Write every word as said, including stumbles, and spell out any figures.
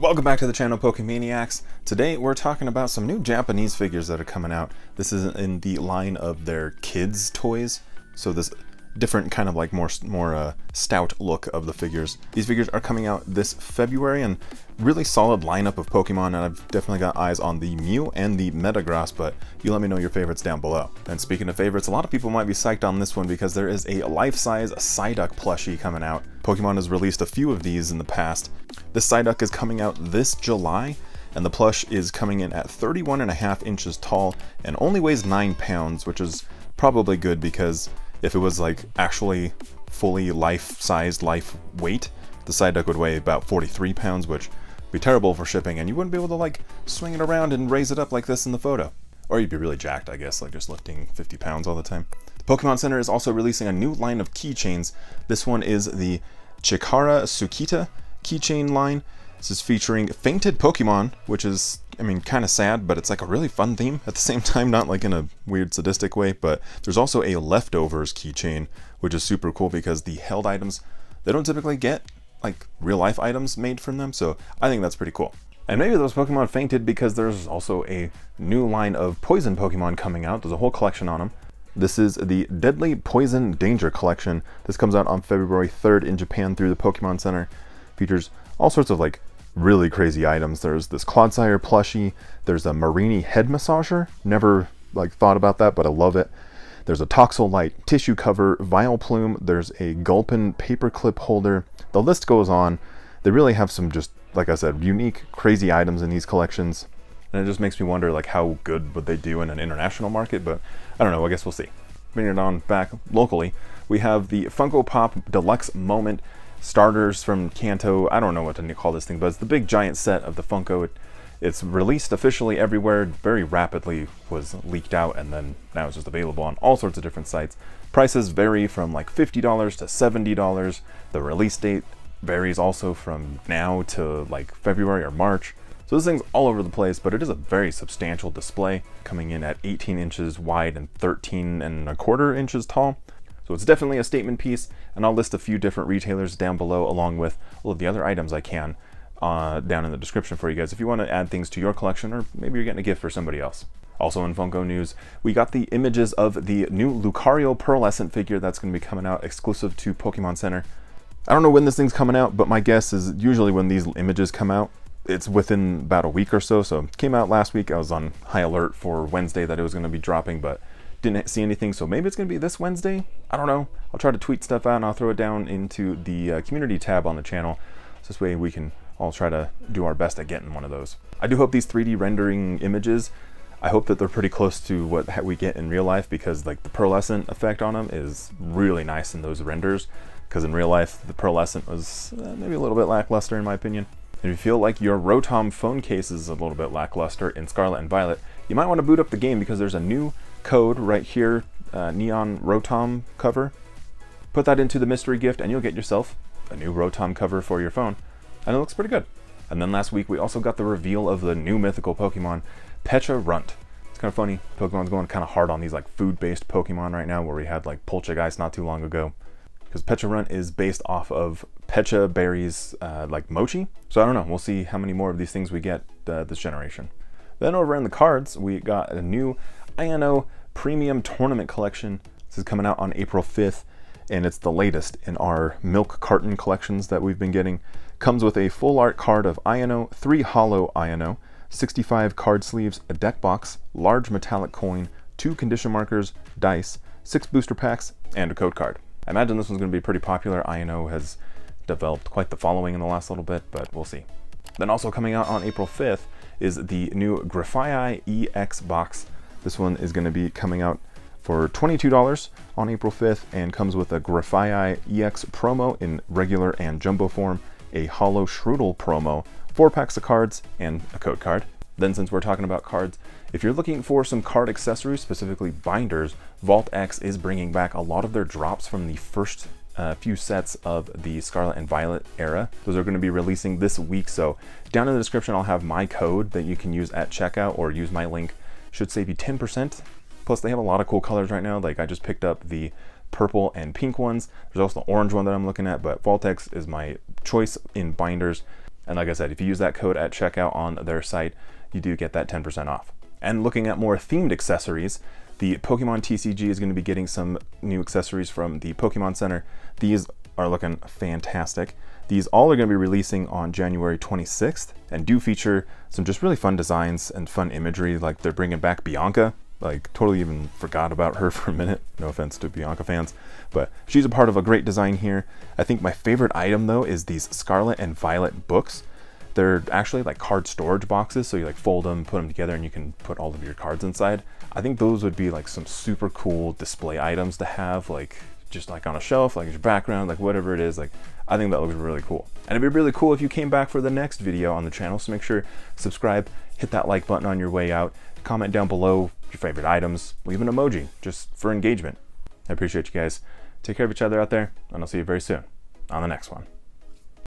Welcome back to the channel, Pokemaniacs. Today we're talking about some new Japanese figures that are coming out. This is in the line of their kids toys, so this different kind of like more more uh, stout look of the figures. These figures are coming out this February, and really solid lineup of Pokemon, and I've definitely got eyes on the Mew and the Metagross, but you let me know your favorites down below. And speaking of favorites, a lot of people might be psyched on this one because there is a life-size Psyduck plushie coming out. Pokemon has released a few of these in the past. The Psyduck is coming out this July, and the plush is coming in at thirty-one and a half inches tall and only weighs nine pounds, which is probably good because if it was like actually fully life-sized life weight, the Psyduck would weigh about forty-three pounds, which be terrible for shipping, and you wouldn't be able to like swing it around and raise it up like this in the photo. Or you'd be really jacked, I guess, like just lifting fifty pounds all the time. The Pokemon Center is also releasing a new line of keychains. This one is the Chikara Tsukita keychain line. This is featuring fainted Pokemon, which is, I mean, kind of sad, but it's like a really fun theme at the same time, not like in a weird sadistic way. But there's also a leftovers keychain, which is super cool because the held items, they don't typically get like real life items made from them, so I think that's pretty cool. And maybe those Pokemon fainted because there's also a new line of poison Pokemon coming out. There's a whole collection on them. This is the Deadly Poison Danger Collection. This comes out on February third in Japan through the Pokemon Center. Features all sorts of like really crazy items. There's this Clodsire plushie. There's a Marini head massager. Never like thought about that, but I love it. There's a Toxolite tissue cover, Vileplume. There's a Gulpin paperclip holder. The list goes on. They really have some just, like I said, unique, crazy items in these collections. And it just makes me wonder like how good would they do in an international market, but I don't know, I guess we'll see. Bringing it on back locally, we have the Funko Pop! Deluxe Moment starters from Kanto. I don't know what to call this thing, but it's the big giant set of the Funko. It, it's released officially everywhere, very rapidly was leaked out, and then now it's just available on all sorts of different sites. Prices vary from like fifty dollars to seventy dollars. The release date varies also from now to like February or March. So this thing's all over the place, but it is a very substantial display, coming in at eighteen inches wide and thirteen and a quarter inches tall. So it's definitely a statement piece, and I'll list a few different retailers down below along with all of the other items I can uh, down in the description for you guys if you want to add things to your collection, or maybe you're getting a gift for somebody else. Also in Funko news, we got the images of the new Lucario pearlescent figure that's going to be coming out exclusive to Pokemon Center. I don't know when this thing's coming out, but my guess is usually when these images come out, it's within about a week or so. So it came out last week. I was on high alert for Wednesday that it was going to be dropping, but didn't see anything. So maybe it's going to be this Wednesday. I don't know. I'll try to tweet stuff out, and I'll throw it down into the uh, community tab on the channel. So this way we can all try to do our best at getting one of those. I do hope these three D rendering images, I hope that they're pretty close to what we get in real life, because like the pearlescent effect on them is really nice in those renders. Because in real life, the pearlescent was uh, maybe a little bit lackluster in my opinion. If you feel like your Rotom phone case is a little bit lackluster in Scarlet and Violet, you might want to boot up the game because there's a new code right here, uh, Neon Rotom cover. Put that into the mystery gift and you'll get yourself a new Rotom cover for your phone. And it looks pretty good. And then last week, we also got the reveal of the new mythical Pokemon, Pecha Runt. It's kind of funny, Pokemon's going kind of hard on these like food-based Pokemon right now, where we had like Polcha guys not too long ago. Because Pecha Runt is based off of Pecha Berries, uh, like mochi. So I don't know, we'll see how many more of these things we get uh, this generation. Then over in the cards, we got a new Iono Premium Tournament Collection. This is coming out on April fifth, and it's the latest in our milk carton collections that we've been getting. Comes with a full art card of Iono, three hollow Iono, sixty-five card sleeves, a deck box, large metallic coin, two condition markers, dice, six booster packs, and a code card. I imagine this one's going to be pretty popular. Iono has developed quite the following in the last little bit, but we'll see. Then also coming out on April fifth is the new Grafaiai E X box. This one is going to be coming out for twenty-two dollars on April fifth, and comes with a Grafaiai E X promo in regular and jumbo form, a holo Shrudel promo, four packs of cards, and a code card. Then since we're talking about cards, if you're looking for some card accessories, specifically binders, Vault X is bringing back a lot of their drops from the first uh, few sets of the Scarlet and Violet era. Those are going to be releasing this week, so down in the description I'll have my code that you can use at checkout, or use my link, should save you ten percent. Plus they have a lot of cool colors right now, like I just picked up the purple and pink ones. There's also the orange one that I'm looking at, but Vault X is my choice in binders. And like I said, if you use that code at checkout on their site, you do get that ten percent off. And looking at more themed accessories, the Pokemon T C G is going to be getting some new accessories from the Pokemon Center. These are looking fantastic. These all are going to be releasing on January twenty-sixth and do feature some just really fun designs and fun imagery. Like, they're bringing back Bianca. Like, totally even forgot about her for a minute. No offense to Bianca fans, but she's a part of a great design here. I think my favorite item though is these Scarlet and Violet books. They're actually like card storage boxes, so you like fold them, put them together, and you can put all of your cards inside. I think those would be like some super cool display items to have, like just like on a shelf, like your background, like whatever it is. Like, I think that looks really cool. And it'd be really cool if you came back for the next video on the channel, so make sure subscribe, hit that like button on your way out, comment down below your favorite items, leave an emoji just for engagement. I appreciate you guys. Take care of each other out there, and I'll see you very soon on the next one.